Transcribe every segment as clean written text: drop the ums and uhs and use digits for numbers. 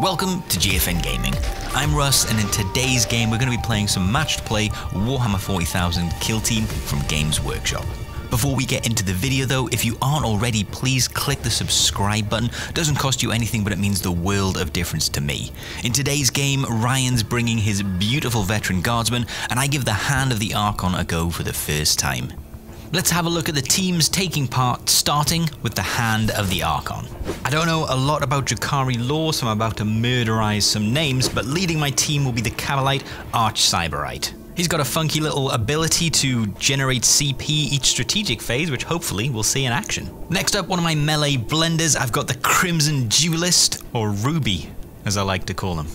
Welcome to GFN Gaming. I'm Russ, and in today's game we're going to be playing some matched play Warhammer 40,000 Kill Team from Games Workshop. Before we get into the video though, if you aren't already, please click the subscribe button. It doesn't cost you anything, but it means the world of difference to me. In today's game, Ryan's bringing his beautiful Veteran Guardsman, and I give the Hand of the Archon a go for the first time. Let's have a look at the teams taking part, starting with the Hand of the Archon. I don't know a lot about Drukhari lore, so I'm about to murderize some names, but leading my team will be the Kabalite Archcyberite. He's got a funky little ability to generate CP each strategic phase, which hopefully we'll see in action. Next up, one of my melee blenders, I've got the Crimson Duelist, or Ruby, as I like to call him.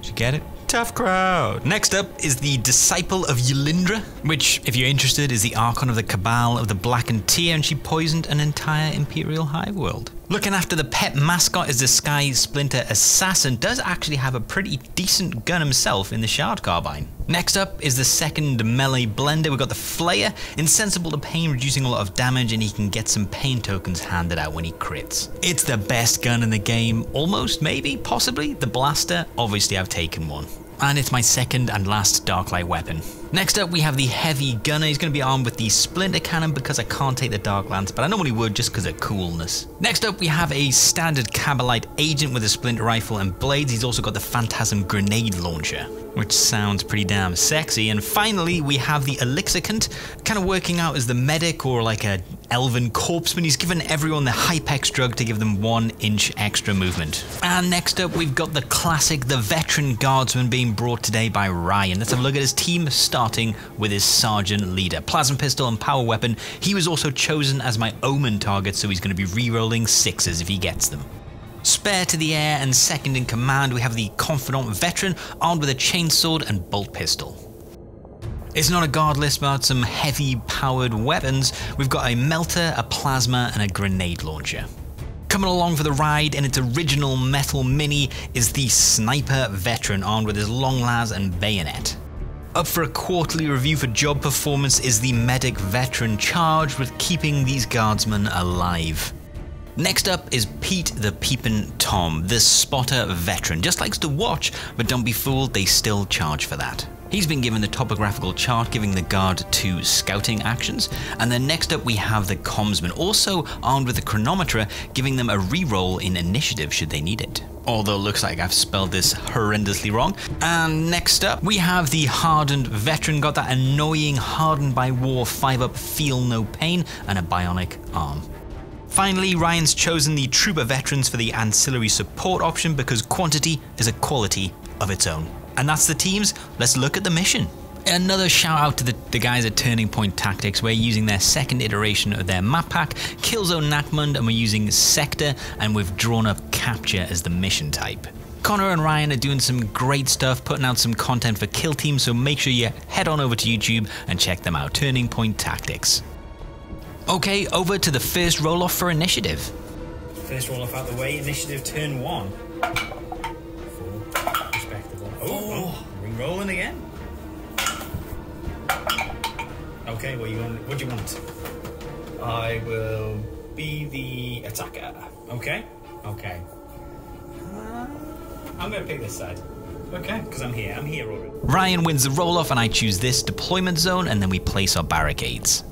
Did you get it? Tough crowd. Next up is the Disciple of Yelindra, which, if you're interested, is the Archon of the Cabal of the Blackened Tear, and she poisoned an entire Imperial hive world. Looking after the pet mascot is the Sky Splinter Assassin, does actually have a pretty decent gun himself in the Shard Carbine. Next up is the second melee blender. We've got the Flayer, insensible to pain, reducing a lot of damage, and he can get some pain tokens handed out when he crits. It's the best gun in the game, almost, maybe, possibly, the Blaster. Obviously I've taken one. And it's my second and last Darklight weapon. Next up we have the Heavy Gunner. He's going to be armed with the Splinter Cannon because I can't take the Dark Lance, but I normally would just because of coolness. Next up we have a standard Kabalite agent with a Splinter Rifle and blades. He's also got the Phantasm Grenade Launcher, which sounds pretty damn sexy. And finally we have the Elixircant, kind of working out as the medic or like a elven corpseman. He's given everyone the Hypex drug to give them 1 inch extra movement. And next up we've got the classic, the Veteran Guardsman, being brought today by Ryan. Let's have a look at his team, starting with his sergeant leader. Plasma pistol and power weapon. He was also chosen as my omen target, so he's going to be re-rolling sixes if he gets them. Spare to the air and second in command, we have the Confidant Veteran, armed with a chainsword and bolt pistol. It's not a guard list without some heavy powered weapons. We've got a melter, a plasma and a grenade launcher. Coming along for the ride in its original metal mini is the Sniper Veteran, armed with his long las and bayonet. Up for a quarterly review for job performance is the Medic Veteran, charged with keeping these guardsmen alive. Next up is Pete the Peepin' Tom, the Spotter Veteran. Just likes to watch, but don't be fooled, they still charge for that. He's been given the topographical chart, giving the guard 2 scouting actions. And then next up we have the commsman, also armed with a chronometer, giving them a reroll in initiative should they need it. Although it looks like I've spelled this horrendously wrong. And next up we have the Hardened Veteran, got that annoying hardened by war 5-up feel no pain and a bionic arm. Finally, Ryan's chosen the Trooper Veterans for the ancillary support option because quantity is a quality of its own. And that's the teams. Let's look at the mission. Another shout out to the guys at Turning Point Tactics. We're using their second iteration of their map pack, Killzone Nakmund, and we're using Sector, and we've drawn up Capture as the mission type. Connor and Ryan are doing some great stuff, putting out some content for Kill Team, so make sure you head on over to YouTube and check them out, Turning Point Tactics. Okay, over to the first roll-off for initiative. First roll-off out the way, initiative turn 1. Oh, re-rolling again. Okay, what do you want? I will be the attacker. Okay. Okay. I'm going to pick this side. Okay, because I'm here already. Ryan wins the roll-off and I choose this deployment zone, and then we place our barricades.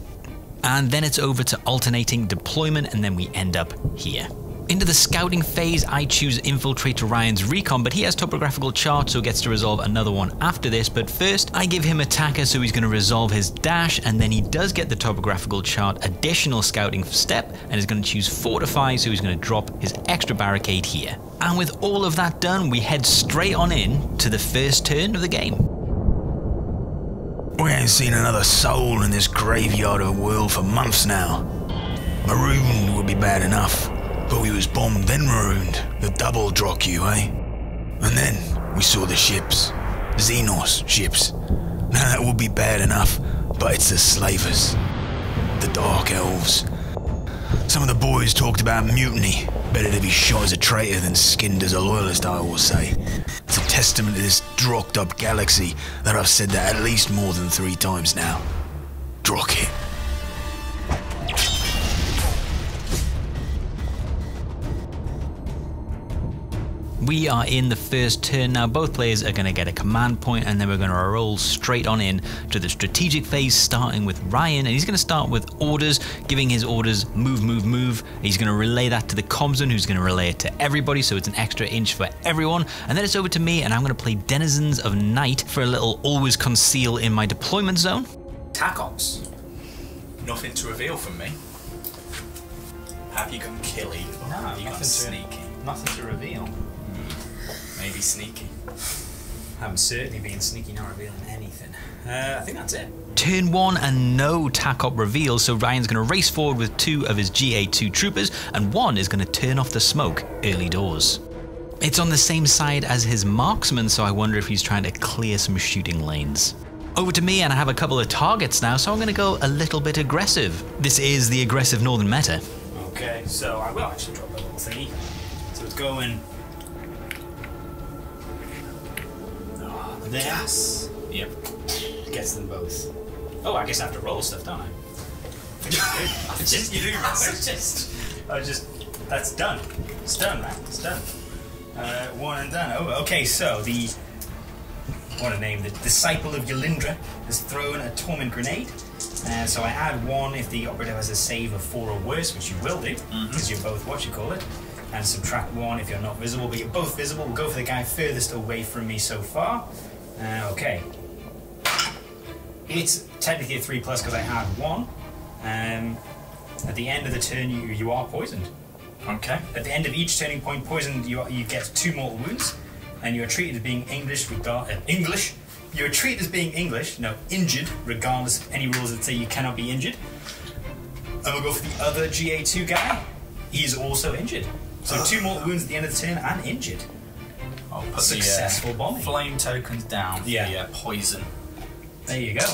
And then it's over to alternating deployment, and then we end up here. Into the scouting phase, I choose infiltrate to Ryan's recon, but he has topographical chart, so gets to resolve another one after this. But first, I give him attacker, so he's going to resolve his dash, and then he does get the topographical chart additional scouting step, and is going to choose fortify, so he's going to drop his extra barricade here. And with all of that done, we head straight on in to the first turn of the game. We ain't seen another soul in this graveyard of a world for months now. Marooned would be bad enough. But we was bombed, then marooned. The double drock you, eh? And then we saw the ships. Xenos ships. Now that would be bad enough, but it's the slavers. The Dark Elves. Some of the boys talked about mutiny. Better to be shot as a traitor than skinned as a loyalist, I always say. It's a testament to this drocked up galaxy that I've said that at least more than 3 times now. Drock it. We are in the first turn now. Both players are going to get a command point, and then we're going to roll straight on in to the strategic phase, starting with Ryan, and he's going to start with orders, giving his orders, move, move, move. He's going to relay that to the commsman, who's going to relay it to everybody, so it's an extra inch for everyone. And then it's over to me, and I'm going to play Denizens of Night for a little always conceal in my deployment zone. TACOps. Nothing to reveal from me. Have you gone killy? No, have you gone sneaky? Nothing to reveal. Maybe sneaky. I'm certainly being sneaky, not revealing anything. I think that's it. Turn one and no TACOP reveal, so Ryan's going to race forward with two of his GA2 troopers, and one is going to turn off the smoke early doors. It's on the same side as his marksman, so I wonder if he's trying to clear some shooting lanes. Over to me, and I have a couple of targets now, so I'm going to go a little bit aggressive. This is the aggressive northern meta. Okay, so I will actually drop that little thingy. So it's going... Oh, the gas. Yep. Gets them both. Oh, I guess I have to roll stuff, don't I? That's done. It's done, man. It's done. One and done. Oh, okay, so the... What a name. The Disciple of Yelindra has thrown a torment grenade. So I add one if the operative has a save of 4 or worse, which you will do, because you're both and subtract 1 if you're not visible, but you're both visible. We'll go for the guy furthest away from me so far. Okay. It's technically a 3+ because I had 1. At the end of the turn, you are poisoned. Okay. At the end of each turning point poisoned, you get 2 mortal wounds, and you are treated as being injured, regardless of any rules that say you cannot be injured. And we'll go for the other GA2 guy. He's also injured. So 2 more wounds at the end of the turn and injured. I'll put successful bombing. Flame tokens down for the poison. There you go.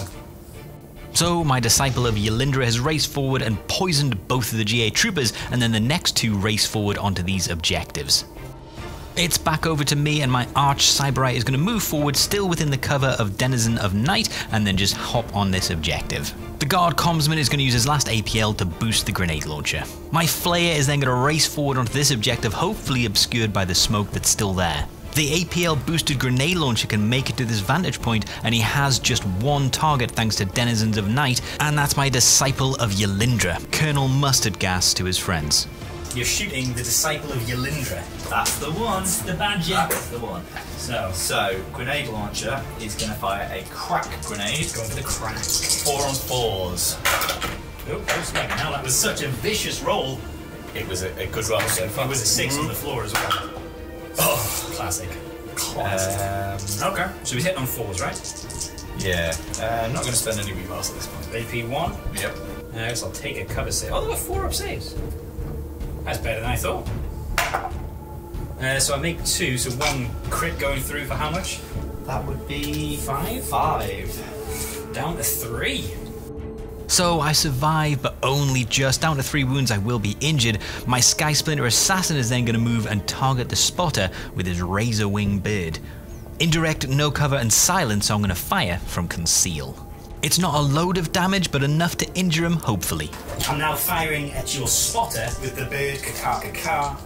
So my Disciple of Yelindra has raced forward and poisoned both of the GA troopers, and then the next two race forward onto these objectives. It's back over to me, and my Arch Cyberite is going to move forward, still within the cover of Denizen of Night, and then just hop on this objective. The Guard Commsman is going to use his last APL to boost the grenade launcher. My Flayer is then going to race forward onto this objective, hopefully obscured by the smoke that's still there. The APL boosted grenade launcher can make it to this vantage point, and he has just 1 target thanks to Denizens of Night, and that's my Disciple of Yelindra. Colonel Mustard Gas to his friends. You're shooting the Disciple of Yelindra. That's the one. It's the badger. That's the one. So grenade launcher is going to fire a crack grenade. It's going for the crack. 4 on 4s. Oops, now that was such a vicious roll. It was a good roll. So it was a 6 on the floor as well. Oh, classic. Classic. Okay. So we hit on 4s, right? Yeah. I'm not going to spend any rerolls at this point. AP 1. Yep. I guess I'll take a cover save. Oh, there were 4 up saves. That's better than I thought. So I make 2, so 1 crit going through for how much? That would be 5? 5. Down to 3. So I survive, but only just. Down to 3 wounds, I will be injured. My Sky Splinter Assassin is then going to move and target the spotter with his razor wing bird. Indirect, no cover, and silence, so I'm going to fire from conceal. It's not a load of damage, but enough to injure him, hopefully. I'm now firing at your spotter with the bird, kakakaka.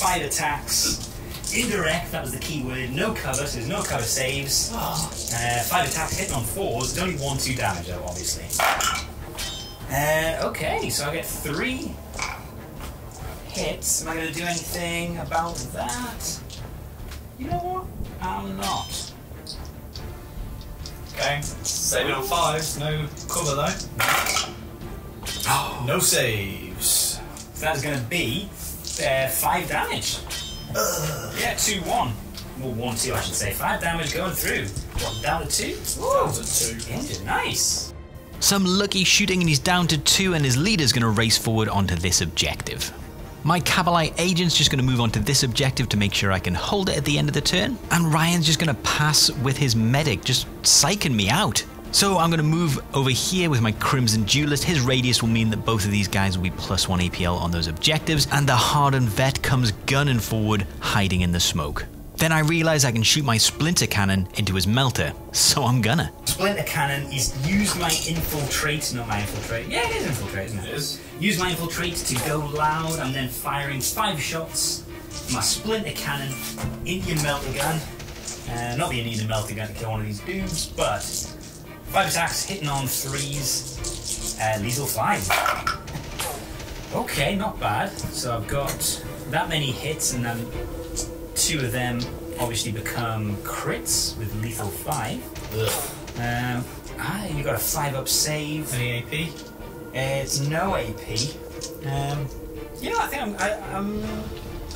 5 attacks. Indirect, that was the key word. No cover, so there's no cover saves. 5 attacks, hitting on 4s. There's only 1-2 damage, though, obviously. Okay, so I get 3 hits. Am I going to do anything about that? You know what? I'm not. Okay, save on 5s, no cover though. Oh, no saves. So that is going to be 5 damage. Yeah, 2-1. Well, 1-2 I should say. 5 damage going through. What, down to 2? Down to 2. Injured. Nice. Some lucky shooting and he's down to 2, and his leader's going to race forward onto this objective. My Kabalite agent's just going to move on to this objective to make sure I can hold it at the end of the turn. And Ryan's just going to pass with his medic, just psyching me out. So I'm going to move over here with my Crimson Duelist. His radius will mean that both of these guys will be +1 APL on those objectives. And the hardened vet comes gunning forward, hiding in the smoke. Then I realise I can shoot my splinter cannon into his melter, so I'm gonna. Splinter cannon is use my infiltrate, not my infiltrate. Yeah, it is infiltrate, isn't it? It is. Use my infiltrate to go loud. I'm then firing 5 shots my splinter cannon in your melter gun. Not that you need a melter gun to kill one of these dudes, but 5 attacks, hitting on 3s, lethal 5. Okay, not bad. So I've got that many hits, and then 2 of them obviously become crits with lethal 5. You got a 5-up save. Any AP? It's no AP. Yeah, I think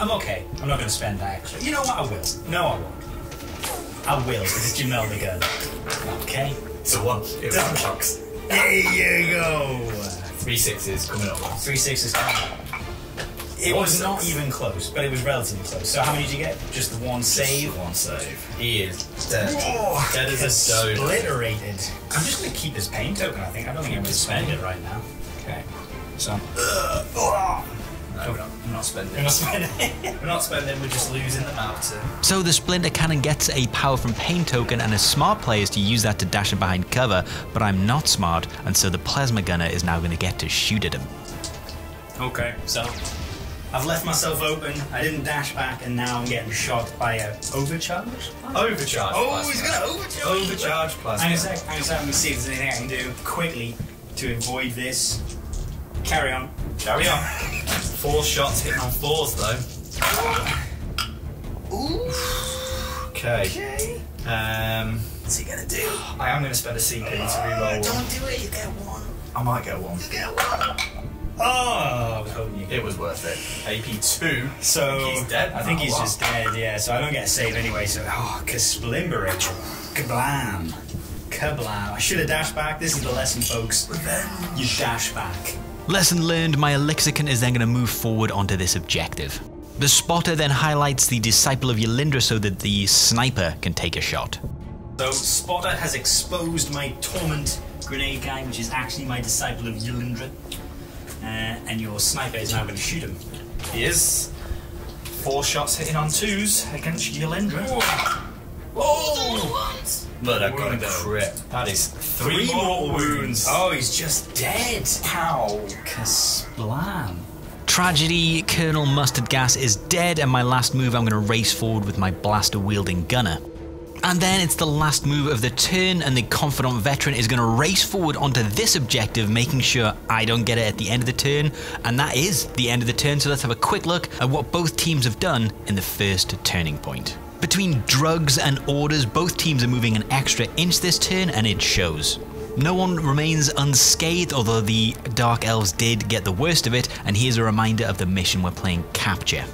I'm okay. I'm not going to spend that extra. You know what? I will. No, I won't. I will, because it's Jamel the gun. Okay. So 1. It was box. There you go! 3 6s coming up. 3 6s coming up. It was not even close, but it was relatively close. So how many did you get? Just the 1 save? Just 1 save. He is dead. Whoa, dead as a stone. Obliterated. I'm just going to keep this pain token, I think. I don't think I'm going to spend it right now. Okay. So... No, we're not spending. We're not spending. We're not spending, we're just losing them out too. So the Splinter Cannon gets a Power from Pain token, and as smart players to use that to dash it behind cover, but I'm not smart, and so the Plasma Gunner is now going to get to shoot at him. Okay, so I've left myself open, I didn't dash back, and now I'm getting shot by an overcharge? Overcharge. Oh, he's got an overcharge! Overcharge Plasma. Hang on a sec, let me see if there's anything I can do quickly to avoid this. Carry on. Carry on. 4 shots hit on 4s though. Ooh. Okay. What's he gonna do? I am gonna spend a CP to reroll. Don't do it. You get 1. I might get 1. You get 1. Oh, I was hoping you. It was worth it. AP 2. So he's dead. I think he's just dead. Yeah. So I don't get a save anyway. So kasplimber it. Kablam. Kablam. I should have dashed back. This is the lesson, folks. You dash back. Lesson learned, my elixircant is then going to move forward onto this objective. The spotter then highlights the Disciple of Yelindra so that the sniper can take a shot. So spotter has exposed my torment grenade guy, which is actually my Disciple of Yelindra. And your sniper is now going to shoot him. He is. 4 shots hitting on 2s against Yelindra. Oh! But I got a crit. That is 3 more wounds. Oh, he's just dead. Ow. Kasplam. Tragedy, Colonel Mustard Gas is dead, and my last move, I'm going to race forward with my blaster-wielding gunner. And then it's the last move of the turn, and the Confidant Veteran is going to race forward onto this objective, making sure I don't get it at the end of the turn. And that is the end of the turn, so let's have a quick look at what both teams have done in the first turning point. Between drugs and orders, both teams are moving an extra inch this turn, and it shows. No one remains unscathed, although the Dark Elves did get the worst of it, and here's a reminder of the mission we're playing, Capture.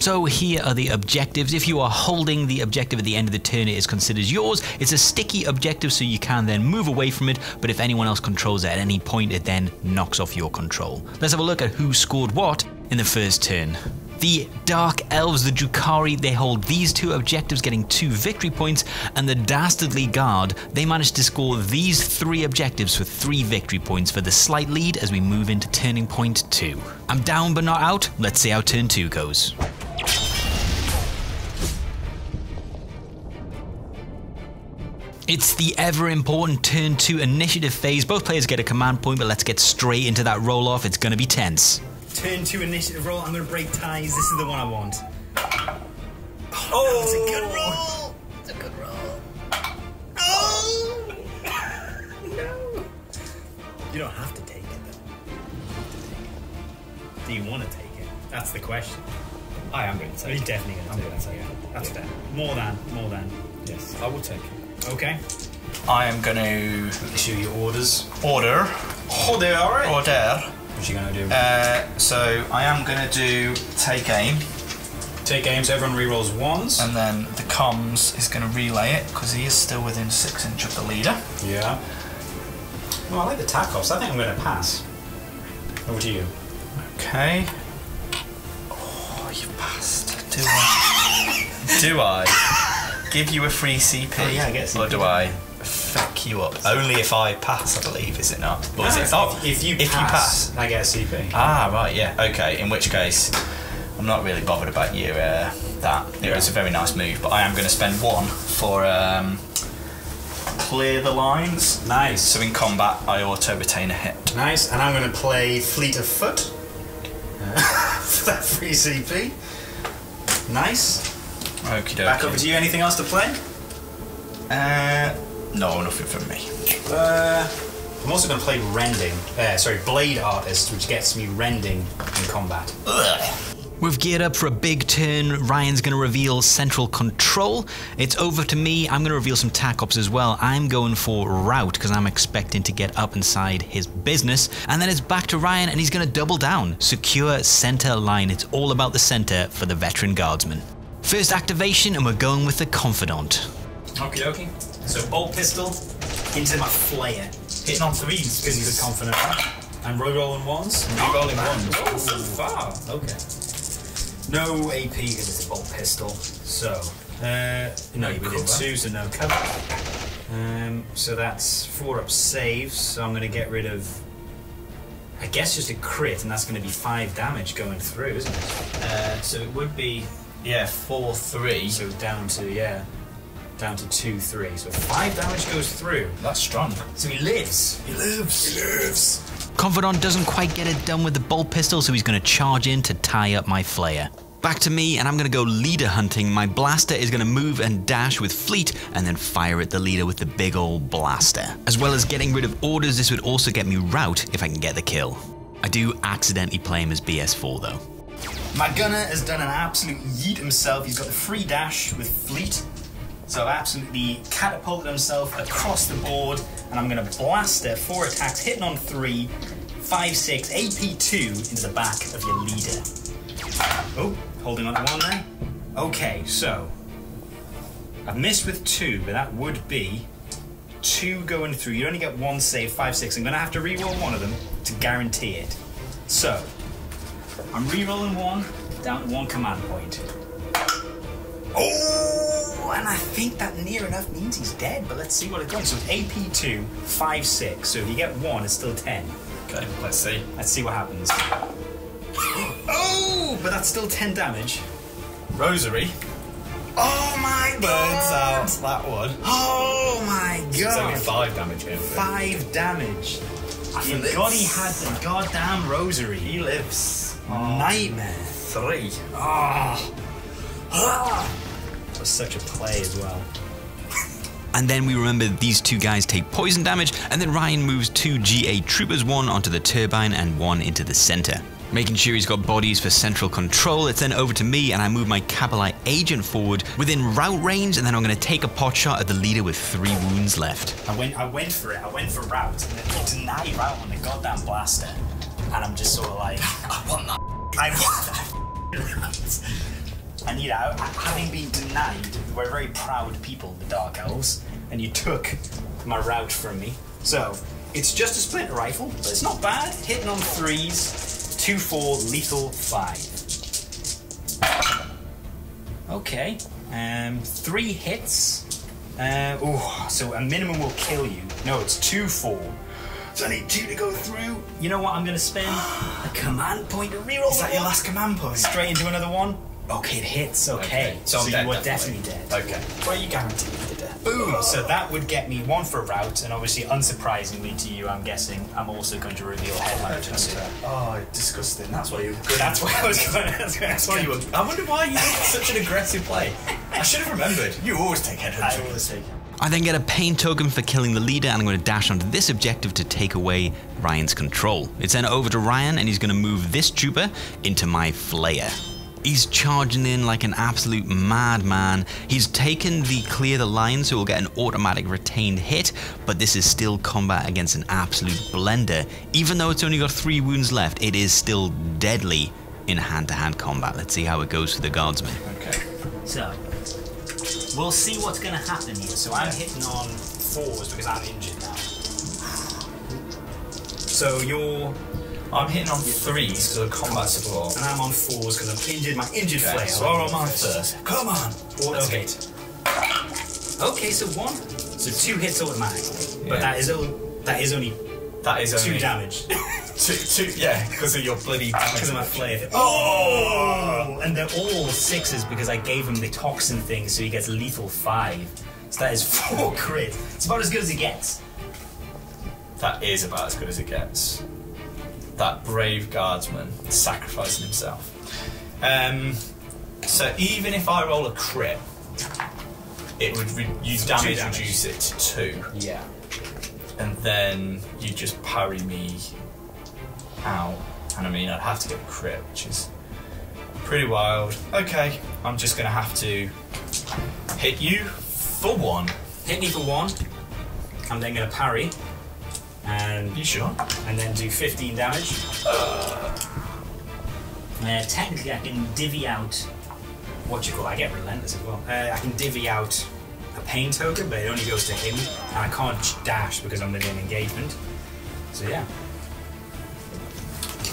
So here are the objectives. If you are holding the objective at the end of the turn, it is considered yours. It's a sticky objective, so you can then move away from it, but if anyone else controls it at any point, it then knocks off your control. Let's have a look at who scored what in the first turn. The Dark Elves, the Drukhari, they hold these 2 objectives, getting 2 victory points, and the Dastardly Guard, they managed to score these 3 objectives for 3 victory points for the slight lead as we move into Turning Point 2. I'm down but not out, let's see how Turn 2 goes. It's the ever-important Turn 2 initiative phase. Both players get a command point, but let's get straight into that roll-off, it's going to be tense. Turn 2 initiative roll. I'm going to break ties. This is the one I want. Oh, it's a good roll. It's a good roll. Oh, no. You don't have to take it, though. Do you want to take it? That's the question. I am going to take it. You're definitely going to take it. That's fair. More than. Yes, I will take it. Okay. I am going to issue your orders. Order. What you going to do? So I am going to do take aim. Take aim, so everyone re-rolls 1s. And then the comms is going to relay it, because he is still within 6 inches of the leader. Yeah. Well, I like the TACOps. I think I'm going to pass. Over to you. Okay. Oh, you passed. Do I? Do I give you a free CP? Oh, yeah, I guess. Or do I fuck you up? Only if I pass, I believe, is it not? Or is it? Oh, if you pass, I get a CP. Ah, right, yeah, okay. In which case, I'm not really bothered about you. It was a very nice move, but I am going to spend 1 for clear the lines. Nice. So in combat, I auto retain a hit. Nice, and I'm going to play Fleet of Foot. for that free CP. Nice. Okie dokie. Back over to you. Anything else to play? No, nothing from me. I'm also going to play Rending. Sorry, Blade Artist, which gets me Rending in combat. Ugh. We've geared up for a big turn. Ryan's going to reveal Central Control. It's over to me. I'm going to reveal some TACOps as well. I'm going for Route because I'm expecting to get up inside his business. And then it's back to Ryan and he's going to double down. Secure Center Line. It's all about the center for the Veteran Guardsman. First activation and we're going with the Confidant. Okie dokie. So bolt pistol into my Flayer. Hitting on threes because he's a Confidant. I'm re-rolling ones. Re-rolling ones. Oh, so far. Okay. No AP because it's a bolt pistol, so no, you did two, so no cover. So that's four up saves. So I'm going to get rid of, I guess, just a crit, and that's going to be 5 damage going through, isn't it? So it would be 4-3. So down to down to 2-3. So 5 damage goes through. That's strong. So he lives. He lives. He lives. Confidant doesn't quite get it done with the bolt pistol, so he's going to charge in to tie up my Flayer. Back to me, and I'm going to go leader hunting. My Blaster is going to move and dash with Fleet, and then fire at the leader with the big old Blaster. As well as getting rid of orders, this would also get me Route if I can get the kill. I do accidentally play him as BS4 though. My gunner has done an absolute yeet himself. He's got the free dash with Fleet, so I've absolutely catapulted himself across the board, and I'm going to Blaster 4 attacks, hitting on 3, 5, 6, AP 2 into the back of your leader. Oh, holding on to 1 there. Okay, so I've missed with 2, but that would be 2 going through. You only get 1 save, 5, 6. I'm going to have to re-roll one of them to guarantee it. So I'm re-rolling 1, down to 1 command point. Oh, and I think that near enough means he's dead, but let's see what it goes. So AP 2, 5, 6. So if you get 1, it's still 10. Okay, let's see. Let's see what happens. Oh, but that's still 10 damage. Rosary. Oh my god! Burns out that one. Oh my god! It's only 5 damage here. 5 damage. Thank God he had the goddamn rosary. He lives. Oh. Nightmare. 3. Oh. Oh. That was such a play as well. And then we remember these two guys take poison damage, and then Ryan moves 2 GA troopers, 1 onto the turbine and 1 into the center. Making sure he's got bodies for Central Control, it's then over to me, and I move my Kabalite agent forward within Route range, and then I'm going to take a pot shot at the leader with 3 wounds left. I went for it. I went for Route, and then deny Route on the goddamn Blaster, and I'm just sort of like, I want that. I want that Route. And you know, having been denied, we're very proud people, the Dark Elves, and you took my Route from me. So, it's just a splinter rifle, but it's not bad. Hitting on 3s, 2-4, lethal 5. Okay, 3 hits. So a minimum will kill you. No, it's 2-4. So I need 2 to go through. You know what, I'm going to spend a command point to reroll. Is that your last command point? Straight into another one. Okay, it hits, okay. So you were definitely dead. Okay. Well, you guaranteed the death. Boom! So that would get me 1 for Route, and obviously, unsurprisingly to you, I'm guessing, I'm also going to reveal Headlight Hunter. Oh, disgusting. That's why you were good. That's why I was going to... That's why you were... I wonder why you did such an aggressive play. I should have remembered. You always take Headlight. I always take it. I then get a pain token for killing the leader, and I'm going to dash onto this objective to take away Ryan's control. It's then over to Ryan, and he's going to move this trooper into my Flayer. He's charging in like an absolute madman. He's taken the clear the line, so we'll get an automatic retained hit, but this is still combat against an absolute blender. Even though it's only got 3 wounds left, it is still deadly in hand-to-hand combat. Let's see how it goes for the guardsman. Okay. So, we'll see what's going to happen here. So I'm hitting on 4s because I'm injured now. So you're... I'm hitting on 3s because of combat support. And I'm on 4s because I've injured my injured Flayer. So I'm on my first. Come on! Okay, so 1. So 2 hits automatically. Yeah. But that is only 2 damage. two, because of your bloody damage. Because of my Flayer. Oh! And they're all 6s because I gave him the toxin thing, so he gets lethal 5. So that is 4 crit. It's about as good as it gets. That is about as good as it gets. that brave guardsman sacrificing himself. So even if I roll a crit, it would you damage reduce it to 2. Yeah. And then you just parry me out. And I mean, I'd have to get a crit, which is pretty wild. Okay, I'm just gonna have to hit you for 1. Hit me for 1. I'm then gonna parry. And you sure? And then do 15 damage. Technically, I can divvy out I get relentless as well. I can divvy out a pain token, but it only goes to him, and I can't dash because I'm within engagement. So yeah.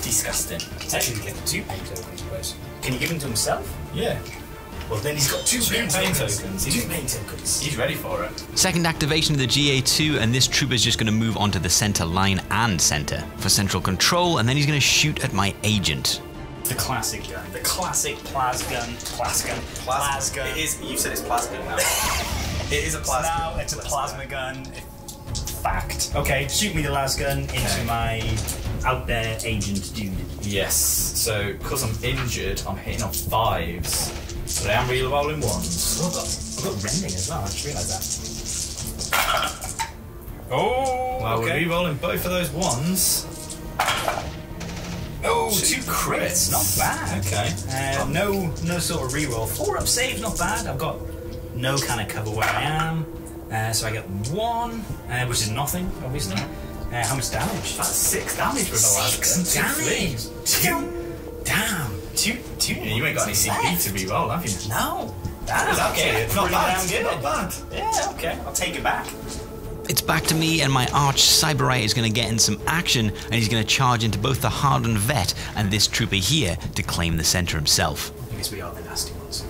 Disgusting. Technically, he gets 2 pain tokens, but can you give them to himself? Yeah. Well, then he's got 2 pain tokens. He's ready for it. Second activation of the GA2, and this trooper is just going to move onto the center line and center for central control, and then he's going to shoot at my agent. The classic gun. The classic plasma gun. It is, you said it's plasma now. It is a plasma gun. Now it's a plasma gun. Fact. Okay, shoot me the last gun into my out there agent dude. Yes. So, because I'm injured, I'm hitting on 5s. So I am re-rolling 1s. Oh, I've got rending as well, I just realised that. Oh, well, okay. We're re-rolling both of those 1s. Oh, 2 crits, not bad. Okay. No sort of reroll. 4-up save, not bad. I've got no kind of cover where I am. So I get 1, which is nothing, obviously. How much damage? That's 6 damage with the last gun. 2 damage. You ain't got any CP to re-roll, have you? No. That is okay. It's not bad. Not bad. Yeah. Okay. I'll take it back. It's back to me, and my arch cyberite is going to get in some action, and he's going to charge into both the hardened vet and this trooper here to claim the center himself. I guess we are the nasty ones.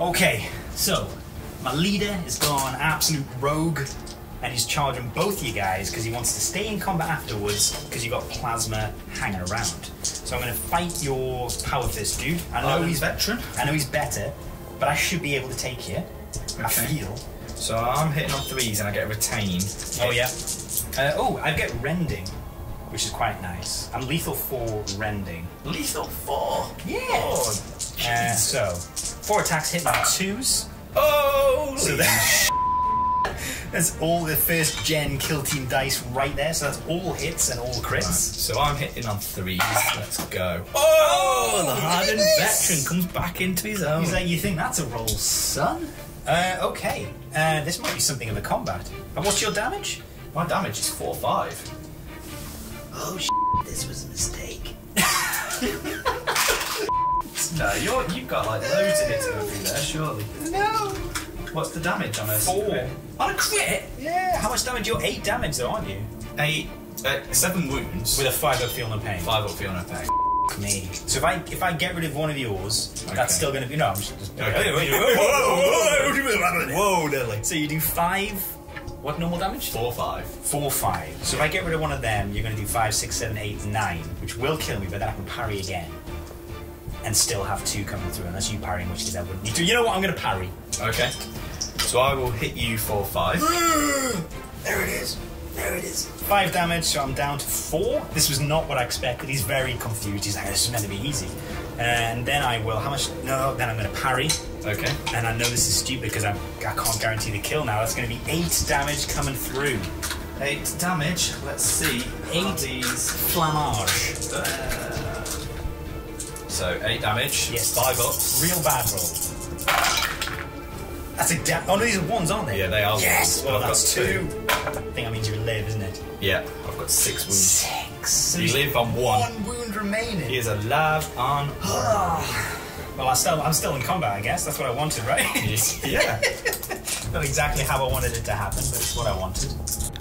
Okay, so my leader has gone absolute rogue, and he's charging both you guys because he wants to stay in combat afterwards because you've got plasma hanging around. So I'm going to fight your power fist dude. I know he's veteran. I know he's better, but I should be able to take you. Okay. I feel. So I'm hitting on 3s and I get retain. Oh yeah. I get rending, which is quite nice. I'm lethal 4 rending. Lethal 4? Yeah. Oh, so 4 attacks hit by 2s. Oh. So that's all the first gen kill team dice right there. So that's all hits and all crits. Right. So I'm hitting on 3s. Let's go. Oh, the hardened veteran comes back into his own. He's like, you think that's a roll, son? Okay, this might be something of a combat. And what's your damage? My damage is 4-5. Oh this was a mistake. No, you've got like loads of hits over there, surely. No! What's the damage on a 4? On a crit? Yeah! How much damage? You're 8 damage though, aren't you? 7 wounds. With a 5-up feel no pain. 5-up feel no pain. Me. So if I get rid of 1 of yours, okay. That's still going to be no. I'm just okay. Whoa, Lily. So you do 5. What normal damage? 4-5. 4-5. So if I get rid of 1 of them, you're going to do 5, 6, 7, 8, 9, which will kill me. But then I can parry again, and still have 2 coming through, unless you parry, which is I wouldn't need to. You know what? I'm going to parry. Okay. So I will hit you 4-5. There it is. There it is. 5 damage, so I'm down to 4. This was not what I expected. He's very confused. He's like, this is meant to be easy. And then I will, how much? No, then I'm going to parry. Okay. And I know this is stupid because I can't guarantee the kill now. That's going to be 8 damage coming through. 8 damage. Let's see. 8 flammage. So 8 damage. Yes. 5 ups. Real bad roll. That's a damn. Oh no, these are 1s, aren't they? Yeah, they are. Yes. Well, that's 2. I think that means you live, isn't it? Yeah, I've got 6 wounds. 6. So you live on 1. 1 wound remaining. He is alive on 1. Well, I'm still in combat, I guess. That's what I wanted, right? Yeah. Not exactly how I wanted it to happen, but it's what I wanted.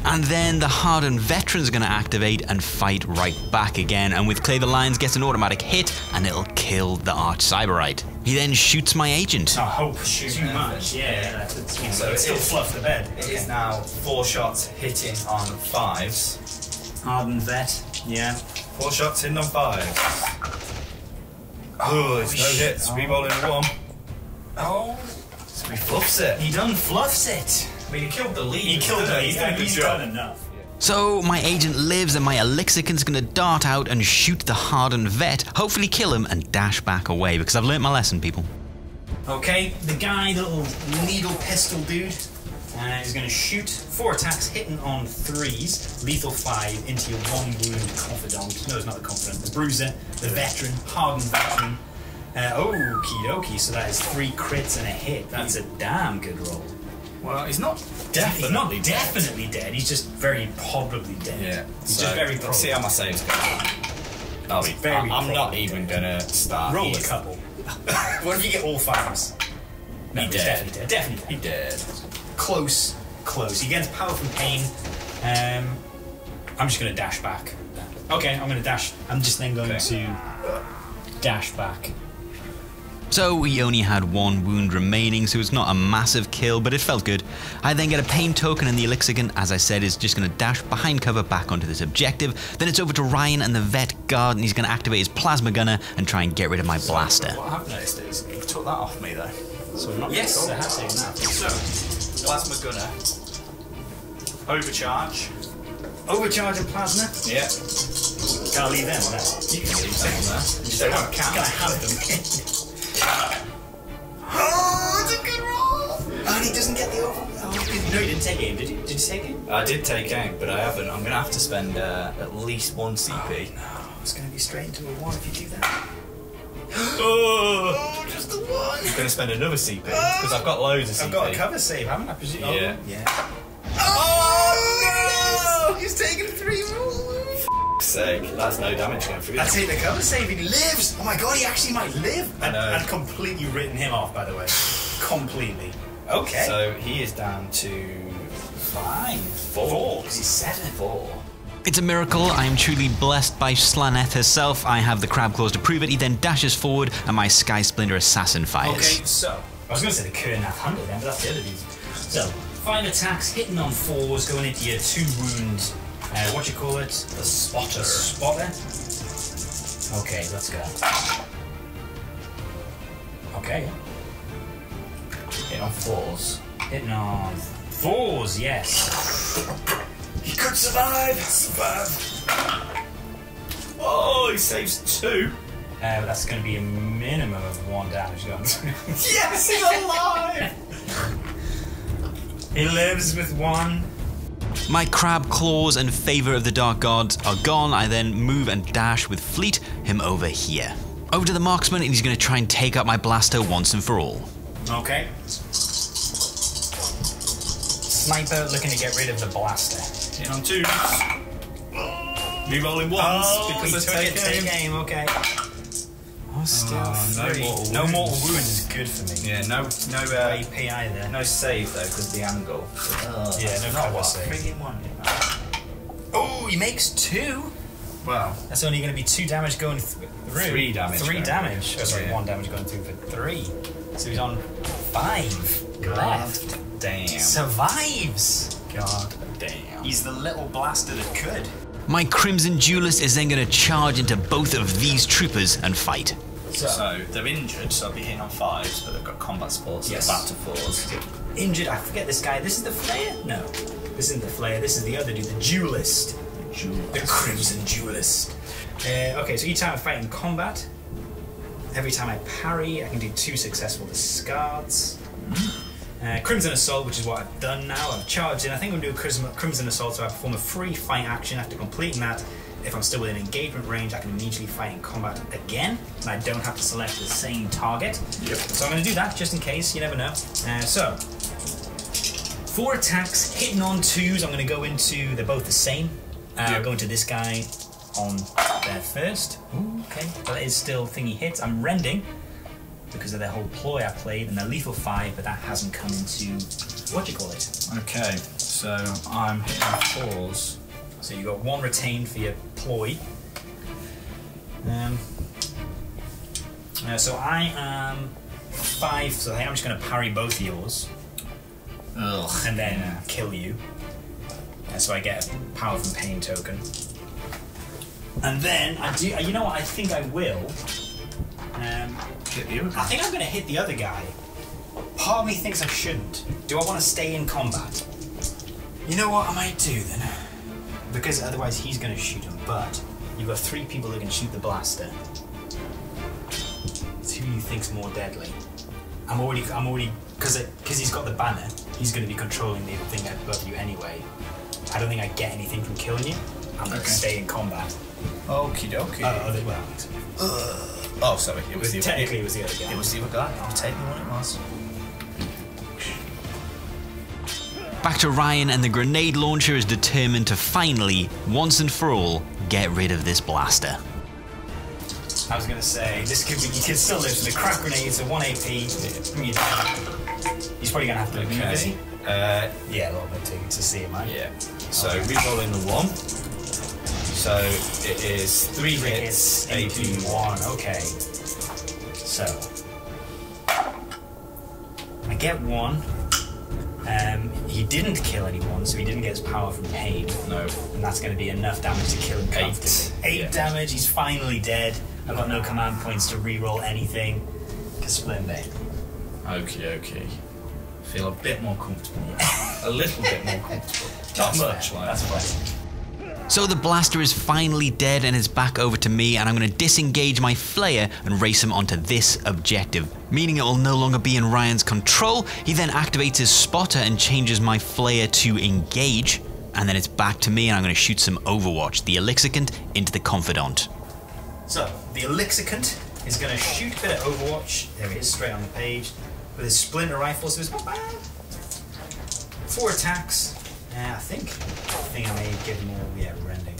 And then the hardened veterans are going to activate and fight right back again. And with Clay the Lions gets an automatic hit, and it'll kill the arch cyberite. He then shoots my agent. I hope shoots too much. Yeah. So it still fluffed the bed. It is now 4 shots hitting on 5s. Hardened vet. Yeah. 4 shots hitting on 5s. Oh, it's no hits. Re-rolling 1. Oh. So he fluffs it. He done fluffs it. I mean, he killed the lead. He killed the lead. He's done enough. So my agent lives and my elixircant's gonna dart out and shoot the hardened vet, hopefully kill him and dash back away, because I've learnt my lesson, people. Okay, the guy, the little needle pistol dude, is gonna shoot 4 attacks, hitting on 3s, lethal 5 into your 1 wound confidant. No, it's not the confidant, the bruiser, the veteran, hardened veteran. Okie dokie, so that is 3 crits and a hit. That's a damn good roll. Well, he's not definitely, dead. He's just very probably dead. Yeah, he's so just very probably. See how my saves go. Oh, I'm not even gonna start. Roll a couple. What if you get all 5s? No, he's dead. Definitely dead. Definitely dead. Close, close. He gets power from pain. I'm just gonna dash back. Okay, I'm gonna dash. I'm just then going to dash back. So he only had 1 wound remaining, so it's not a massive kill, but it felt good. I then get a pain token, and the elixircant, as I said, is just going to dash behind cover back onto this objective. Then it's over to Ryan and the vet guard, and he's going to activate his plasma gunner and try and get rid of my blaster. What I've noticed is you took that off me though. So I'm not I have taken that. So plasma gunner, overcharge. Overcharge and plasma? Yeah. Can I leave them on there? You can leave them on there. You don't have a cat. Can I have them? Oh, it's a good roll! And he doesn't get the overall. Oh, no, you didn't take aim, did you? Did you take aim? I did take aim, but I haven't. I'm going to have to spend at least 1 CP. Oh, no, it's going to be straight into a 1 if you do that. Oh, just the 1! I'm going to spend another CP, because I've got loads of CP. I've got a cover save, haven't I? Presumably. Yeah. Yeah. Oh, no! He's taken 3 rolls! Sake, that's no damage going through. That's it, the cover save, he lives! Oh my god, he actually might live! I've completely written him off, by the way. Completely. Okay. So he is down to 4. He's 7-4. It's a miracle. I am truly blessed by Slaneth herself. I have the crab claws to prove it. He then dashes forward and my Sky Splinter Assassin fires. Okay, so I was gonna say the Kurnath Hunter then, but that's the other dude. So 5 attacks, hitting on 4s, going into your 2 wound. What do you call it? The spotter. Okay, let's go. Okay. Hitting on 4s. Hitting on 4s, yes. He could survive! Oh, he saves 2. That's going to be a minimum of 1 damage. Yes, he's alive! He lives with 1. My crab claws in favour of the dark gods are gone. I then move and dash with Fleet him over here. Over to the marksman, and he's going to try and take out my blaster once and for all. Okay. Sniper looking to get rid of the blaster. Hit on 2s. Rerolling 1s because I take aim. Okay. Oh, still no mortal wounds is good for me. Yeah, no AP either. No save though, because the angle. Yeah, no cover save. Oh, he makes 2. Wow. That's only going to be 2 damage going through. 3 damage. 3 damage. Oh, sorry, 1 damage going through for 3. So he's on 5 left. Damn. Survives. God damn. He's the little blaster that could. My Crimson Duelist is then going to charge into both of these troopers and fight. So they're injured, so I'll be hitting on 5s, but they've got combat support, so they're back to 4s. Injured, I forget this guy. This is the Flayer? No, this isn't the Flayer, this is the other dude, the Duelist. The Crimson Duelist. Okay, so each time I fight in combat, every time I parry, I can do 2 successful discards. Crimson Assault, which is what I've done now. I've charged in. I think I'm going to do a Crimson Assault, so I perform a free fight action. After completing that, if I'm still within engagement range, I can immediately fight in combat again, and I don't have to select the same target. Yep. So I'm going to do that, just in case, you never know. So, 4 attacks, hitting on 2s. I'm going to go into, they're both the same. I'll go into this guy on there first. Ooh, okay, but that is still thingy hits. I'm rending, because of their whole ploy I played, and they're lethal 5, but that hasn't come into, what do you call it? Okay, so I'm hitting 4s. So you got 1 retained for your ploy. So I am 5, so I think I'm just going to parry both yours. Ugh. And then kill you. So I get a power from pain token. And then, I do. You know what, I think I will. I think I'm going to hit the other guy. Part of me thinks I shouldn't. Do I want to stay in combat? You know what I might do then? because otherwise he's going to shoot him, but you've got three people who can shoot the blaster. It's who you think's more deadly. I'm already, because he's got the banner, he's going to be controlling the thing above you anyway. I don't think I get anything from killing you. I'm going to stay in combat. Okie dokie. Well, that makes a difference. Oh, sorry. It was the other guy. It was the other guy. I'll take the one it was. Back to Ryan, and the grenade launcher is determined to finally, once and for all, get rid of this blaster. I was going to say, this could be, you could still live with a crack grenade, it's a 1 AP. He's probably going to have to move, is he? Yeah, a lot of it to see him, right? Yeah. So, re-rolling the 1. So, it is 3 hits, AP 1. Okay. So, I get 1. He didn't kill anyone, so he didn't get his power from pain. No. And that's going to be enough damage to kill him comfortably. 8 damage, he's finally dead. I've got no command points to re-roll anything. Splendid. Okie dokie. Feel a bit more comfortable now. A little bit more comfortable. Not much, like that's fine. So the blaster is finally dead and it's back over to me, and I'm going to disengage my Flayer and race him onto this objective, meaning it will no longer be in Ryan's control. He then activates his spotter and changes my Flayer to engage, and then it's back to me, and I'm going to shoot some Overwatch, the elixircant, into the Confidant. So, the elixircant is going to shoot a bit of Overwatch, there it is, straight on the page, with his splinter rifle, so it's not bad. 4 attacks, I think I may give him all, rending.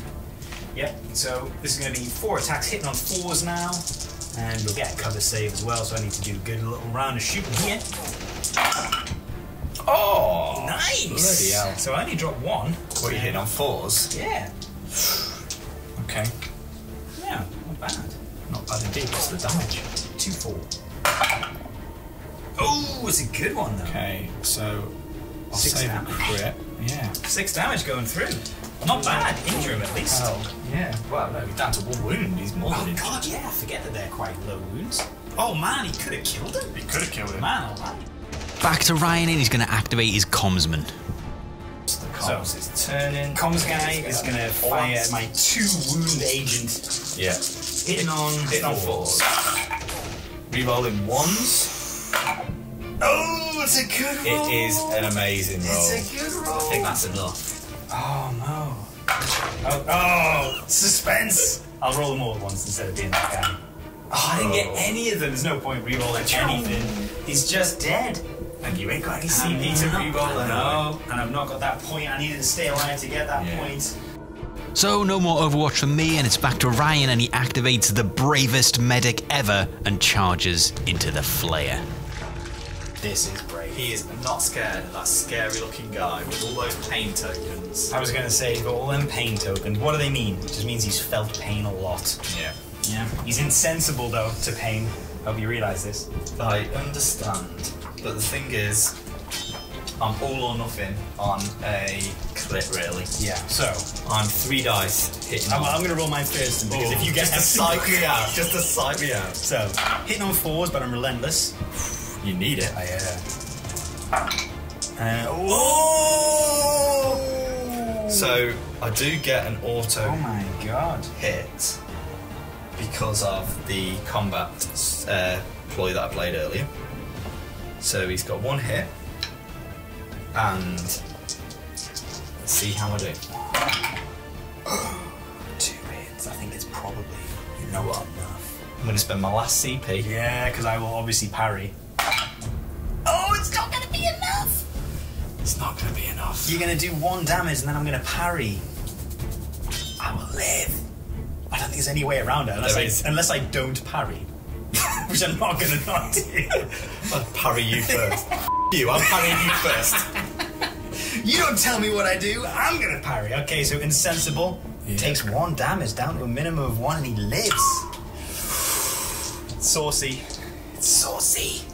Yep, so this is going to be 4 attacks, hitting on 4s now, and we'll get a cover save as well, so I need to do a good little round of shooting here. Oh! Nice! Bloody hell. So I only dropped 1. What, you hitting on 4s? Yeah. Okay. Yeah. Bad. Not bad indeed. What's the damage? 2-4. Oh, it's a good one though. Okay, so I'll save a crit. Yeah. 6 damage going through. Not bad. Injure him at least. Oh, yeah. Well, no, he's down to 1 wound. He's more than injured. Oh god, yeah. I forget that they're quite low wounds. Oh man, he could have killed him. He could have killed him. Man, oh man. Back to Ryan, and he's going to activate his commsman. So, comms guy is going to fire my 2 wound agent. Yeah. Hitting on 4s. Rerolling 1s. Oh, it's a good roll. It is an amazing roll. It's a good roll. I think that's enough. Oh no. Oh, suspense. I'll roll them all at once instead of being that guy. Oh, I didn't get any of them. There's no point rerolling anything. He's just dead. And you ain't got any CP to re-roll at all. And I've not got that point. I needed to stay alive to get that point. So no more Overwatch from me, and it's back to Ryan, and he activates the bravest medic ever and charges into the Flayer. This is brave. He is not scared of that scary looking guy with all those pain tokens. I was going to say, he's got all them pain tokens. What do they mean? It just means he's felt pain a lot. Yeah. Yeah. He's insensible though to pain. I hope you realise this. I understand. But the thing is, I'm all or nothing on a crit, really. Yeah. So, I'm 3 dice hitting on. I'm going to roll mine first, because if you get to psych me out. Just to psych me out. So, hitting on 4s, but I'm relentless. You need it. So, I do get an auto hit because of the combat ploy that I played earlier. So he's got 1 hit, and let's see how I do. 2 hits, I think it's probably enough. I'm going to spend my last CP. Yeah, because I will obviously parry. Oh, it's not going to be enough! It's not going to be enough. You're going to do 1 damage and then I'm going to parry. I will live. I don't think there's any way around it unless I don't parry. Which I'm not going to not do. I'll parry you first. I'll parry you first. You don't tell me what I do, I'm going to parry. Okay, so insensible takes 1 damage, down to a minimum of 1, and he lives. It's saucy. It's saucy.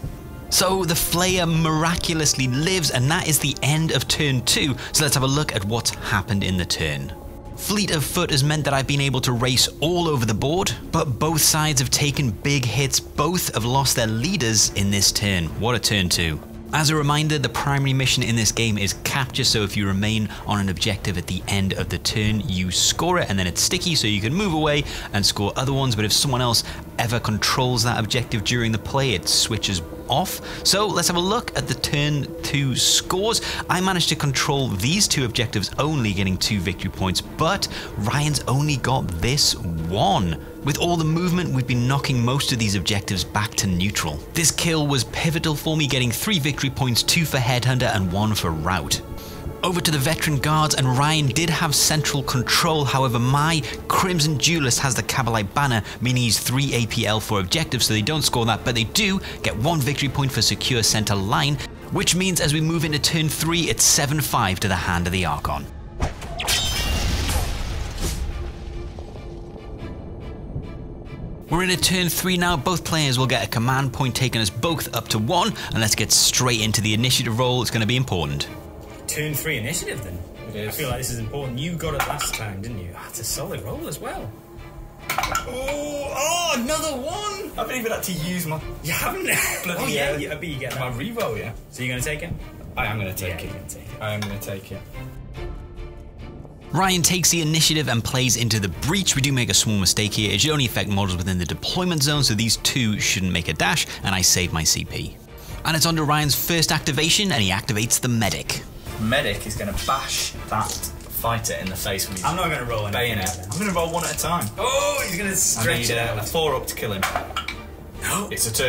So the Flayer miraculously lives, and that is the end of turn 2. So let's have a look at what's happened in the turn. Fleet of Foot has meant that I've been able to race all over the board, but both sides have taken big hits. Both have lost their leaders in this turn. What a turn 2. As a reminder, the primary mission in this game is capture, so if you remain on an objective at the end of the turn, you score it, and then it's sticky, so you can move away and score other ones, but if someone else ever controls that objective during the play, it switches off. So let's have a look at the turn 2 scores. I managed to control these two objectives only, getting 2 victory points, but Ryan's only got this one. With all the movement, we've been knocking most of these objectives back to neutral. This kill was pivotal for me, getting 3 victory points, 2 for Headhunter and 1 for Route. Over to the Veteran Guards, and Ryan did have Central Control, however my Crimson Duelist has the Kabalite banner, meaning he's 3 APL for objectives, so they don't score that, but they do get 1 victory point for Secure Center Line, which means as we move into turn 3, it's 7-5 to the hand of the Archon. We're in a turn 3 now, both players will get a command point, taking us both up to 1, and let's get straight into the initiative roll, it's going to be important. Turn 3 initiative then? It is. I feel like this is important. You got it last time, didn't you? That's a solid roll as well. Oh, another one! I haven't even had to use my... You haven't? Bloody yeah, I bet you get that. My reroll, yeah. So you're going to take it? I am going to take it. You're gonna take it. I am going to take it. Ryan takes the initiative and plays into the breach. We do make a small mistake here. It should only affect models within the deployment zone, so these two shouldn't make a dash, and I save my CP. And it's on to Ryan's first activation, and he activates the medic. Medic is going to bash that fighter in the face with his bayonet. I'm not going to roll any bayonet. I'm going to roll one at a time. Oh, he's going to stretch it out. A 4 up to kill him. No. It's a 2.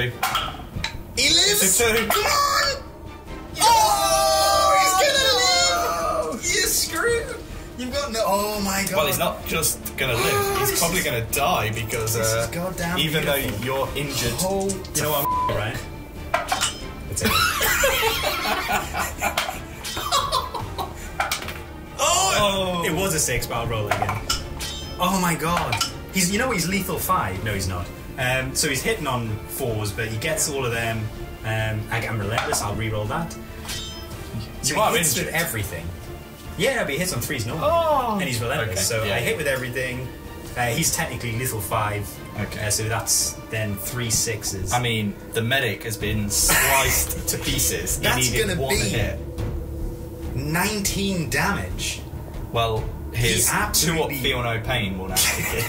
He lives. It's a 2. Come on! Yes. Oh, he's going to live! You're screwed. You've got no. Oh my god. Well, he's not just going to live. He's probably going to die because even beautiful. Though you're injured. Oh, you know what I'm right? It's it. Oh, it was a 6, but I'll roll it again. Oh my god. He's, you know what, he's lethal 5. No, he's not. So he's hitting on 4s, but he gets all of them. I'm relentless, I'll re-roll that. So you are hits with everything. Yeah, but he hits on 3s normally. Oh. And he's relentless, okay. So yeah. I hit with everything. He's technically lethal 5. Okay. So that's then 3 6s. I mean, the medic has been sliced to pieces. That's going to be hit. 19 damage. Well, his 2-up feel no pain will now kick it.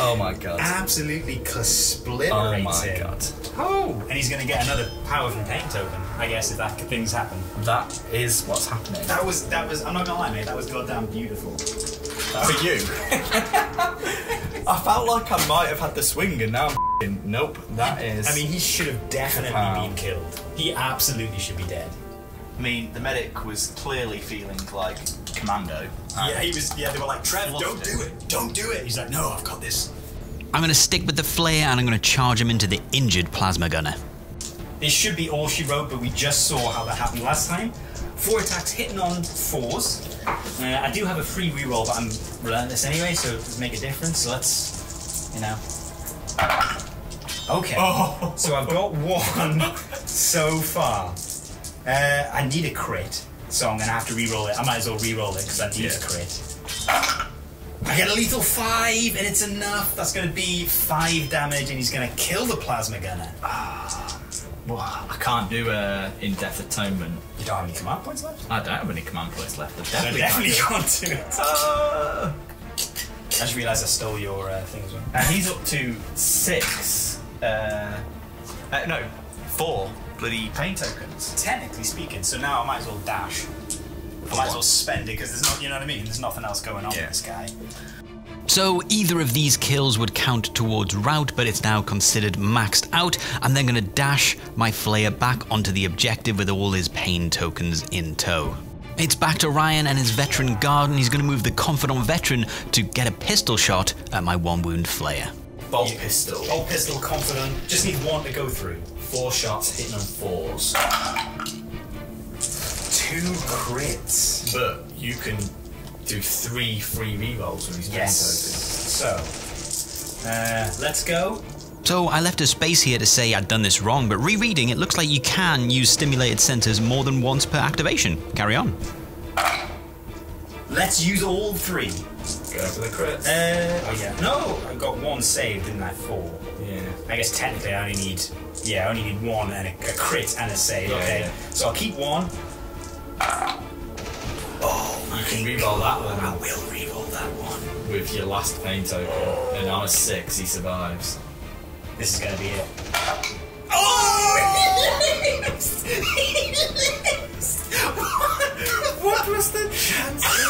Oh my god. Absolutely splinters. Oh my god. Oh! And he's going to get another power from pain token, I guess, if that things happen. That is what's happening. That was, I'm not going to lie, mate, that was goddamn beautiful. For you. I felt like I might have had the swing and now I'm f***ing, nope, that is... I mean, he should have definitely been killed. He absolutely should be dead. I mean, the medic was clearly feeling like commando. Yeah, he was. Yeah, they were like, Trev, don't do it. Don't do it. He's like, no, I've got this. I'm going to stick with the Flayer, and I'm going to charge him into the injured plasma gunner. This should be all she wrote, but we just saw how that happened last time. 4 attacks hitting on 4s. I do have a free reroll, but I'm relentless anyway, so it doesn't make a difference. So let's, you know. Okay. Oh. So I've got 1 so far. I need a crit, so I'm going to have to re-roll it. I might as well re-roll it because I need a crit. I get a lethal 5 and it's enough. That's going to be 5 damage and he's going to kill the plasma gunner. Well, I can't do in-depth atonement. You don't have any command points left? I don't have any command points left. I definitely can't do it. I just realised I stole your thing as well. He's up to 6. No, 4. Bloody pain tokens. Technically speaking, so now I might as well dash. I might as well spend it because there's not, you know what I mean? There's nothing else going on with this guy. So either of these kills would count towards Route, but it's now considered maxed out. I'm then going to dash my Flayer back onto the objective with all his pain tokens in tow. It's back to Ryan and his Veteran Guard, and he's going to move the Confidant Veteran to get a pistol shot at my 1-wound Flayer. Bolt pistol. Bolt pistol, confident. Just need 1 to go through. 4 shots, hitting on 4s. 2 crits. But you can do 3 free rerolls with these. Yes. So, let's go. So I left a space here to say I'd done this wrong, but rereading, it looks like you can use stimulated sensors more than once per activation. Carry on. Let's use all 3. Go for the crits. Oh yeah. No! I got one saved, didn't I? Four. Yeah. I guess technically I only need... Yeah, I only need one and a crit and a save. Yeah, okay. Yeah. So I'll keep one. Oh, you can re-roll that one. I will re-roll that one. With your last pain token. And on a 6, he survives. This is going to be it. Oh! He lives! He lives! What was the chances?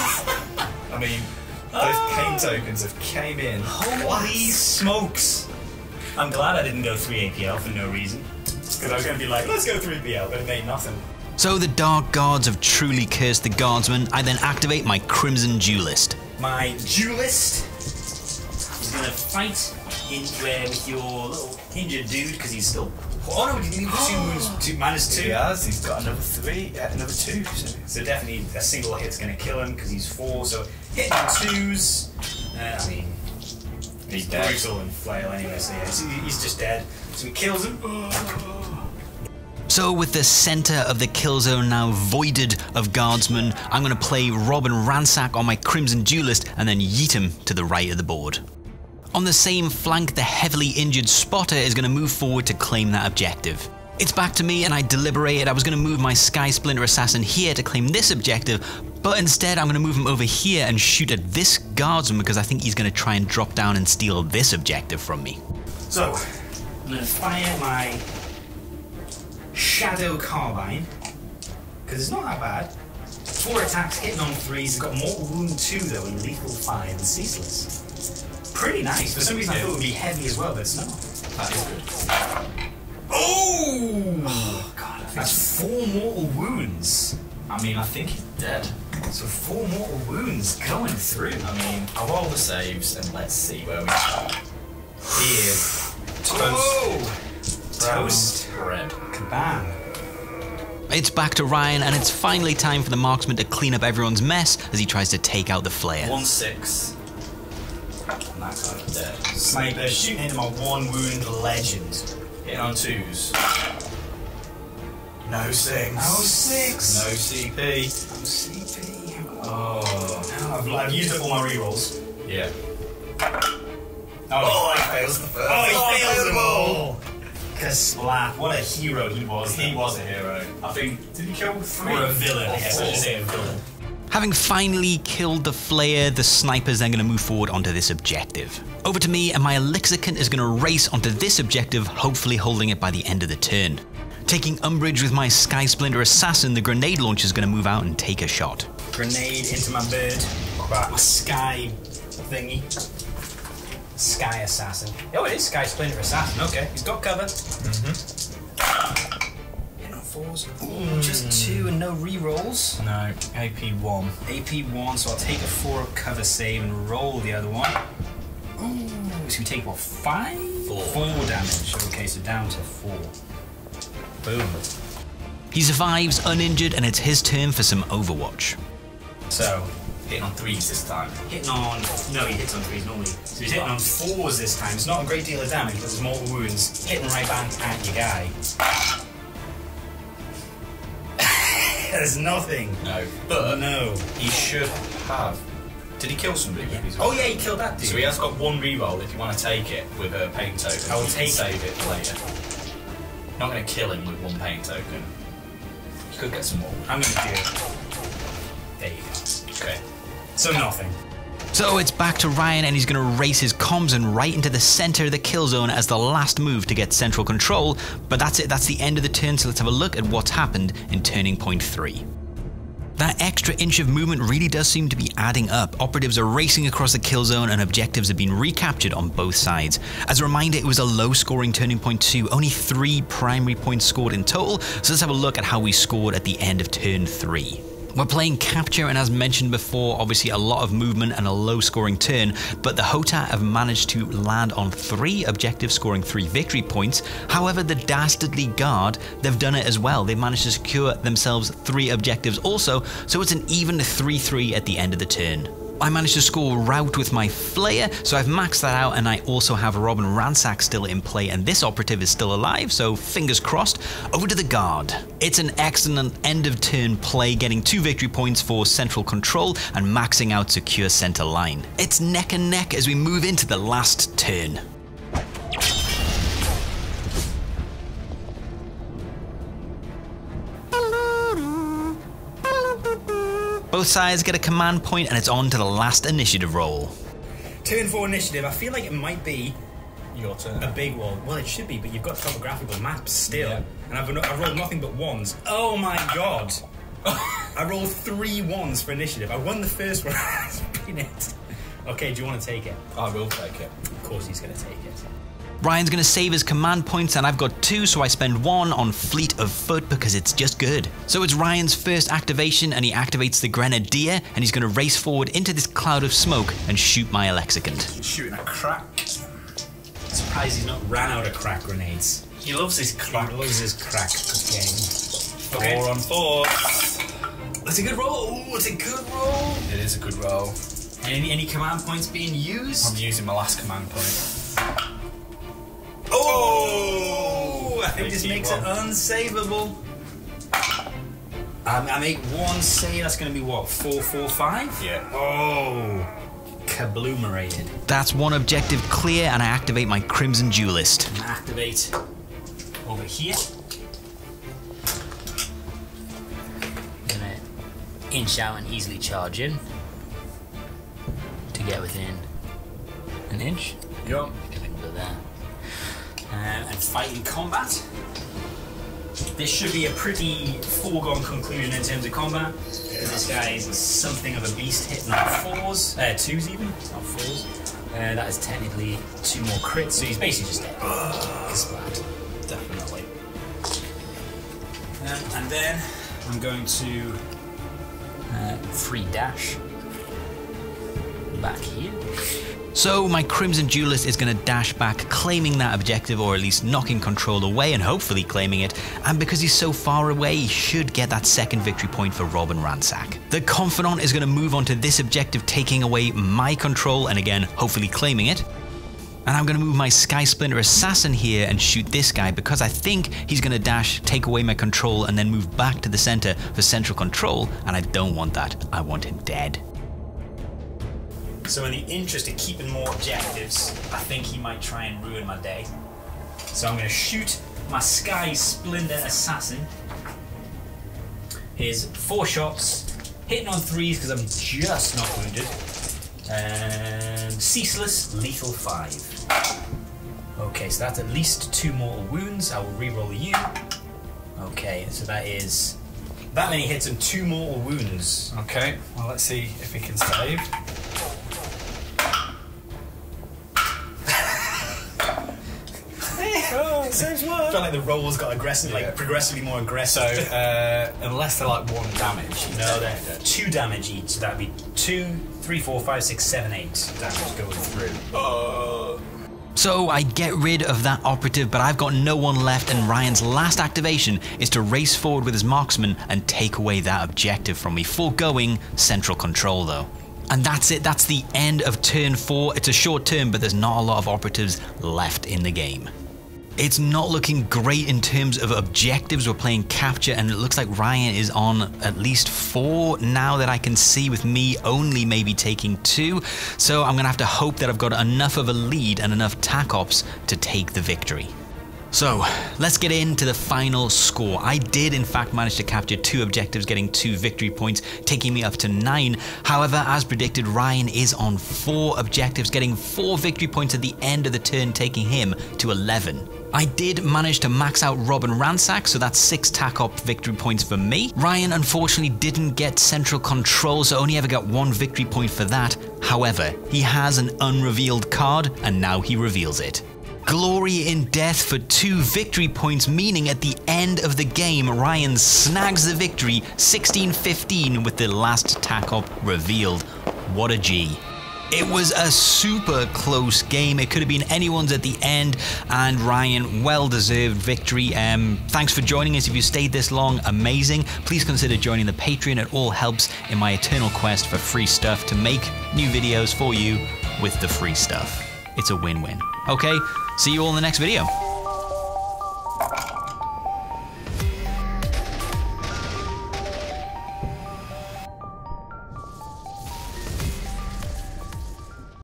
I mean, those pain tokens have came in. Holy smokes! I'm glad I didn't go 3APL for no reason. Because I was going to be like, let's go 3PL, but it made nothing. So the Dark Guards have truly cursed the Guardsman. I then activate my Crimson Duelist. My Duelist is going to fight Indra with your little injured dude because he's still... Oh no, he needs 2 minus 2. He has, he's got another 3, another 2. So definitely a single hit's going to kill him because he's 4. So hit on 2s. I mean, he's brutal dead. And flail anyway, so yeah, he's just dead. So he kills him. So with the centre of the kill zone now voided of guardsmen, I'm going to play Robin Ransack on my Crimson Duelist and then yeet him to the right of the board. On the same flank, the heavily injured spotter is going to move forward to claim that objective. It's back to me and I deliberated. I was going to move my Sky Splinter Assassin here to claim this objective, but instead I'm going to move him over here and shoot at this guardsman because I think he's going to try and drop down and steal this objective from me. So, I'm going to fire my... Shadow Carbine, because it's not that bad. 4 attacks, hitting on 3s, got more wound 2 though, and lethal 5 and ceaseless. Pretty nice. For some reason I thought it would be heavy as well, but it's not. That is good. Oh! Oh god, I think that's 4 mortal wounds. I mean, I think he's dead. So 4 mortal wounds going through. I mean, I'll roll the saves and let's see where we are. He is toast. Oh! Toast. Bread. Kabam. It's back to Ryan, and it's finally time for the marksman to clean up everyone's mess as he tries to take out the flayer. 1-6. And that guy's dead. Sniper shooting into my 1 wound legend. Hitting on 2s. No 6. No 6. No CP. No CP. Oh. No, I've used up all my rerolls. Yeah. Oh, he fails the first. Oh, he fails them all. Kasplat, what a hero he was. He was a hero. I think, did he kill 3? Or a villain, I guess I should say a villain. Having finally killed the flayer, the sniper's then going to move forward onto this objective. Over to me, and my elixircant is going to race onto this objective, hopefully holding it by the end of the turn. Taking umbrage with my Sky Splinter Assassin, the grenade launcher is going to move out and take a shot. Grenade into my bird. Right. My sky thingy. Sky Assassin. Oh, it is Sky Splinter Assassin. Okay, he's got cover. Hit on 4s. Ooh, just 2 and no rerolls. No, AP 1. AP 1, so I'll take a 4 up cover save and roll the other one. Ooh, so we take what, 5? 4 damage. Okay, so down to 4. Boom. He survives uninjured, and it's his turn for some Overwatch. So. Hitting on 3s this time. Hitting on... No, he hits on 3s normally. So he's hitting on 4s this time. It's not a great deal of damage, but there's mortal wounds. Hitting right back at your guy. There's nothing. No. But... No. He should have... Did he kill somebody? Yeah. Oh yeah, he killed that dude. So he has got 1 reroll if you want to take it with a paint token. I will take it. Save it later. I'm not going to kill him with 1 paint token. You could get some more. I'm going to do it. There you go. Okay. So nothing. So it's back to Ryan, and he's going to race his comms and right into the centre of the kill zone as the last move to get central control. But that's it, that's the end of the turn, so let's have a look at what's happened in Turning Point 3. That extra inch of movement really does seem to be adding up. Operatives are racing across the kill zone and objectives have been recaptured on both sides. As a reminder, it was a low scoring Turning Point 2, only 3 primary points scored in total, so let's have a look at how we scored at the end of turn 3. We're playing Capture, and as mentioned before, obviously a lot of movement and a low scoring turn, but the Hota have managed to land on 3 objectives, scoring 3 victory points. However, the Dastardly Guard, they've done it as well. They've managed to secure themselves 3 objectives also, so it's an even 3-3 at the end of the turn. I managed to score Route with my Flayer, so I've maxed that out, and I also have Robin Ransack still in play, and this operative is still alive, so fingers crossed. Over to the Guard. It's an excellent end of turn play, getting 2 victory points for Central Control and maxing out Secure Center Line. It's neck and neck as we move into the last turn. Both sides get a command point, and it's on to the last initiative roll. Turn 4 initiative. I feel like it might be your turn. A big one. Well, it should be, but you've got topographical maps still. Yeah. And I've rolled nothing but ones. Oh my god! I rolled 3 ones for initiative. I won the first one. Okay, do you want to take it? I will take it. Of course he's going to take it. Ryan's going to save his command points, and I've got 2, so I spend 1 on Fleet of Foot because it's just good. So it's Ryan's first activation, and he activates the Grenadier, and he's going to race forward into this cloud of smoke and shoot my elixircant. Shooting a crack. Surprised he's not ran out of crack grenades. He loves his crack. He loves his crack game. Okay. 4 on 4. That's a good roll. Ooh, it's a good roll. It is a good roll. Any command points being used? I'm using my last command point. Oh! I think this makes it unsavable. I make 1 save, that's going to be what, 4, 4, 5? Yeah. Oh! Kabloomerated. That's 1 objective clear, and I activate my Crimson Duelist. And activate over here. I'm going to inch out and easily charge in to get within an inch. Yep. I can go there. And fight in combat. This should be a pretty foregone conclusion in terms of combat. This guy is something of a beast, hitting on 4s, 2s even, not 4s. That is technically 2 more crits, so he's basically just dead. It's bad, definitely. And then I'm going to free dash back here. So my Crimson Duelist is going to dash back, claiming that objective, or at least knocking Control away and hopefully claiming it, and because he's so far away he should get that 2nd victory point for Robin Ransack. The Confidant is going to move on to this objective, taking away my Control and again hopefully claiming it. And I'm going to move my Sky Splinter Assassin here and shoot this guy because I think he's going to dash, take away my Control and then move back to the center for Central Control, and I don't want that, I want him dead. So in the interest of keeping more objectives, I think he might try and ruin my day. So I'm going to shoot my Sky Splinter Assassin. Here's 4 shots, hitting on 3s because I'm just not wounded. And ceaseless, lethal 5. Okay, so that's at least 2 mortal wounds. I will reroll you. Okay, so that is that many hits and 2 mortal wounds. Okay, well let's see if we can save. I felt like the rolls got aggressive, like progressively more aggressive. So, unless they're like 1 damage. No, they're 2 damage each. So that'd be 2, 3, 4, 5, 6, 7, 8 damage going through. Oh. So I get rid of that operative, but I've got no one left, and Ryan's last activation is to race forward with his marksman and take away that objective from me, foregoing Central Control though. And that's it, that's the end of turn 4. It's a short turn, but there's not a lot of operatives left in the game. It's not looking great in terms of objectives. We're playing Capture, and it looks like Ryan is on at least 4 now that I can see, with me only maybe taking 2. So I'm going to have to hope that I've got enough of a lead and enough TACOps to take the victory. So let's get into the final score. I did in fact manage to capture 2 objectives, getting 2 victory points, taking me up to 9. However, as predicted, Ryan is on 4 objectives, getting 4 victory points at the end of the turn, taking him to 11. I did manage to max out Robin Ransack, so that's 6 TACOP victory points for me. Ryan unfortunately didn't get Central Control, so only ever got 1 victory point for that. However, he has an unrevealed card, and now he reveals it. Glory in death for 2 victory points, meaning at the end of the game, Ryan snags the victory, 16-15, with the last TACOP revealed. What a G. It was a super close game. It could have been anyone's at the end, and Ryan, well-deserved victory. Thanks for joining us. If you stayed this long, amazing. Please consider joining the Patreon. It all helps in my eternal quest for free stuff to make new videos for you with the free stuff. It's a win-win. Okay, see you all in the next video.